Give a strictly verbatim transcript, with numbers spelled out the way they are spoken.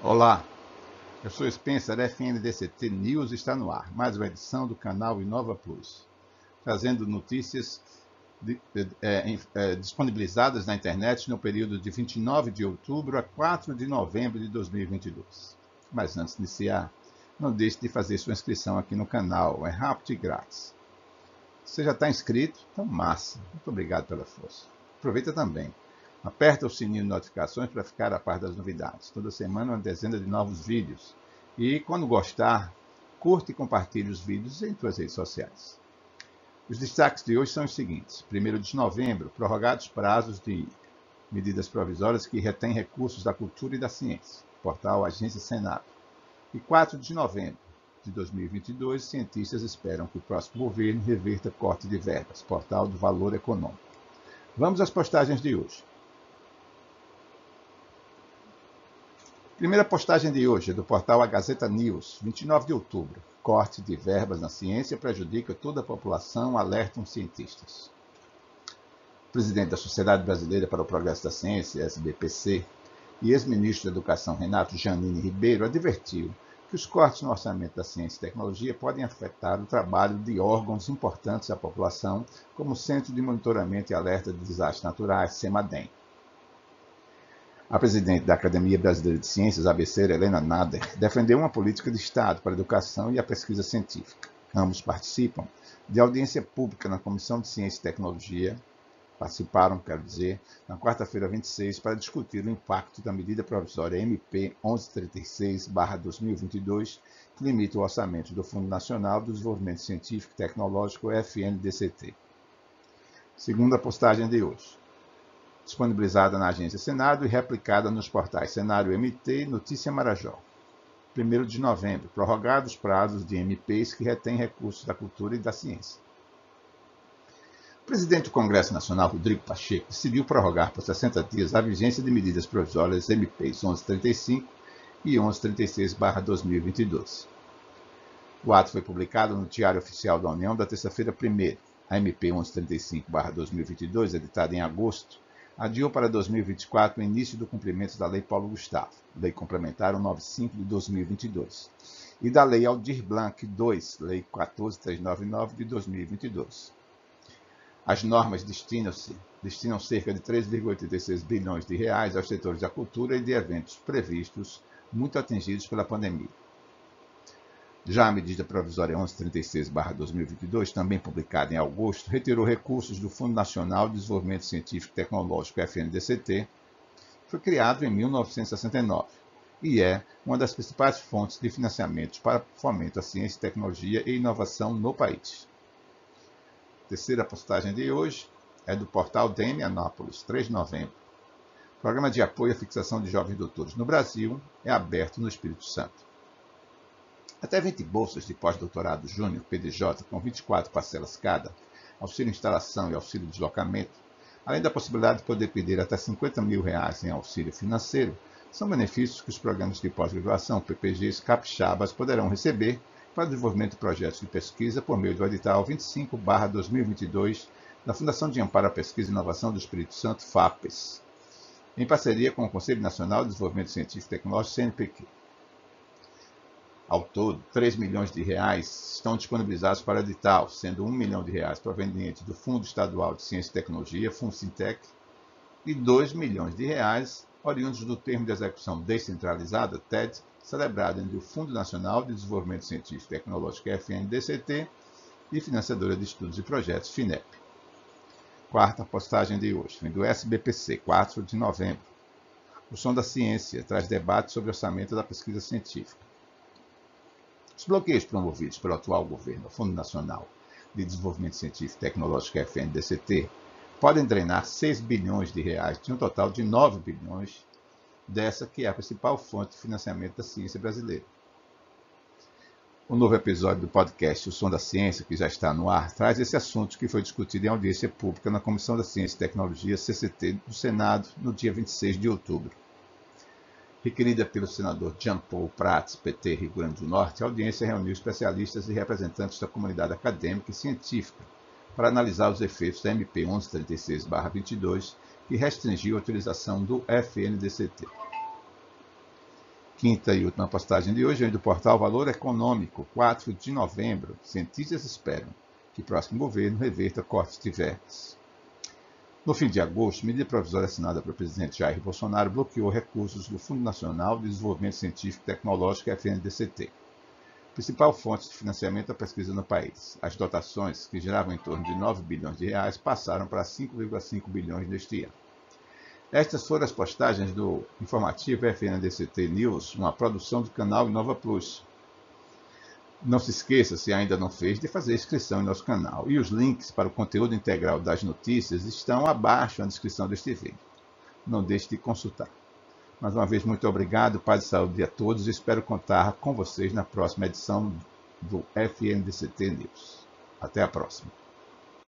Olá, eu sou Spencer, F N D C T News está no ar, mais uma edição do canal Inova Plus, trazendo notícias de, de, é, é, disponibilizadas na internet no período de vinte e nove de outubro a quatro de novembro de dois mil e vinte e dois. Mas antes de iniciar, não deixe de fazer sua inscrição aqui no canal, é rápido e grátis. Você já está inscrito? Então massa, muito obrigado pela força. Aproveita também. Aperta o sininho de notificações para ficar a par das novidades. Toda semana uma dezena de novos vídeos. E, quando gostar, curte e compartilhe os vídeos em suas redes sociais. Os destaques de hoje são os seguintes. primeiro de novembro, prorrogados prazos de medidas provisórias que retêm recursos da cultura e da ciência. Portal Agência Senado. E quatro de novembro de dois mil e vinte e dois, cientistas esperam que o próximo governo reverta corte de verbas. Portal do Valor Econômico. Vamos às postagens de hoje. Primeira postagem de hoje é do portal A Gazeta News, vinte e nove de outubro. Corte de verbas na ciência prejudica toda a população, alertam cientistas. O presidente da Sociedade Brasileira para o Progresso da Ciência, S B P C, e ex-ministro da Educação, Renato Janine Ribeiro, advertiu que os cortes no orçamento da ciência e tecnologia podem afetar o trabalho de órgãos importantes à população, como o Centro de Monitoramento e Alerta de Desastres Naturais, CEMADEN. A presidente da Academia Brasileira de Ciências, A B C, Helena Nader, defendeu uma política de Estado para a educação e a pesquisa científica. Ambos participam de audiência pública na Comissão de Ciência e Tecnologia, participaram, quero dizer, na quarta-feira vinte e seis, para discutir o impacto da medida provisória M P mil cento e trinta e seis barra dois mil e vinte e dois, que limita o orçamento do Fundo Nacional do Desenvolvimento Científico e Tecnológico, F N D C T. Segunda postagem de hoje. Disponibilizada na Agência Senado e replicada nos portais Cenário M T e Notícia Marajó. primeiro de novembro, prorrogados prazos de M Ps que retêm recursos da cultura e da ciência. O presidente do Congresso Nacional, Rodrigo Pacheco, decidiu prorrogar por sessenta dias a vigência de medidas provisórias M Ps mil cento e trinta e cinco e mil cento e trinta e seis barra dois mil e vinte e dois. O ato foi publicado no Diário Oficial da União da terça-feira primeira. A M P mil cento e trinta e cinco barra dois mil e vinte e dois, editada em agosto, adiou para dois mil e vinte e quatro o início do cumprimento da Lei Paulo Gustavo, Lei Complementar cento e noventa e cinco de dois mil e vinte e dois, e da Lei Aldir Blanc dois, Lei quatorze mil trezentos e noventa e nove de dois mil e vinte e dois. As normas destinam-se, destinam cerca de três vírgula oitenta e seis bilhões de reais aos setores da cultura e de eventos previstos, muito atingidos pela pandemia. Já a medida provisória mil cento e trinta e seis barra dois mil e vinte e dois, também publicada em agosto, retirou recursos do Fundo Nacional de Desenvolvimento Científico e Tecnológico, F N D C T, foi criado em mil novecentos e sessenta e nove e é uma das principais fontes de financiamento para fomento à ciência, tecnologia e inovação no país. A terceira postagem de hoje é do portal Dmanápolis, três de novembro. O Programa de Apoio à Fixação de Jovens Doutores no Brasil é aberto no Espírito Santo. Até vinte bolsas de pós-doutorado júnior, P D J, com vinte e quatro parcelas cada, auxílio instalação e auxílio deslocamento, além da possibilidade de poder pedir até cinquenta mil reais em auxílio financeiro, são benefícios que os programas de pós-graduação, P P Gs, capixabas, poderão receber para o desenvolvimento de projetos de pesquisa por meio do edital vinte e cinco barra dois mil e vinte e dois da Fundação de Amparo à Pesquisa e Inovação do Espírito Santo, FAPES, em parceria com o Conselho Nacional de Desenvolvimento Científico e Tecnológico, C N P Q. Ao todo, três milhões de reais estão disponibilizados para edital, sendo um milhão de reais proveniente do Fundo Estadual de Ciência e Tecnologia, FUNCITEC, e dois milhões de reais oriundos do Termo de Execução Descentralizada, T E D, celebrado entre o Fundo Nacional de Desenvolvimento Científico e Tecnológico, F N D C T, e Financiadora de Estudos e Projetos, FINEP. Quarta postagem de hoje, vem do S B P C, quatro de novembro. O Som da Ciência traz debate sobre orçamento da pesquisa científica. Os bloqueios promovidos pelo atual governo ao Fundo Nacional de Desenvolvimento Científico e Tecnológico, F N D C T, podem drenar seis bilhões de reais de um total de nove bilhões, dessa que é a principal fonte de financiamento da ciência brasileira. O novo episódio do podcast O Som da Ciência, que já está no ar, traz esse assunto que foi discutido em audiência pública na Comissão da Ciência e Tecnologia, C C T, do Senado, no dia vinte e seis de outubro. Requerida pelo senador Jean Paul Prats, P T, Rio Grande do Norte, a audiência reuniu especialistas e representantes da comunidade acadêmica e científica para analisar os efeitos da M P mil cento e trinta e seis barra vinte e dois, que restringiu a utilização do F N D C T. Quinta e última postagem de hoje vem do portal Valor Econômico, quatro de novembro. Cientistas esperam que o próximo governo reverta cortes de verbas. No fim de agosto, medida provisória assinada pelo presidente Jair Bolsonaro bloqueou recursos do Fundo Nacional de Desenvolvimento Científico e Tecnológico, F N D C T, principal fonte de financiamento da pesquisa no país. As dotações, que giravam em torno de nove bilhões de reais, passaram para cinco vírgula cinco bilhões neste ano. Estas foram as postagens do informativo F N D C T News, uma produção do canal Inova Plus. Não se esqueça, se ainda não fez, de fazer inscrição em nosso canal. E os links para o conteúdo integral das notícias estão abaixo na descrição deste vídeo. Não deixe de consultar. Mais uma vez, muito obrigado, paz e saúde a todos, e espero contar com vocês na próxima edição do F N D C T News. Até a próxima.